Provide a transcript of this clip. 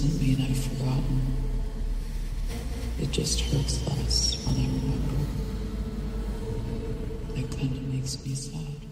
doesn't mean I've forgotten. It just hurts less when I remember. That kind of makes me sad.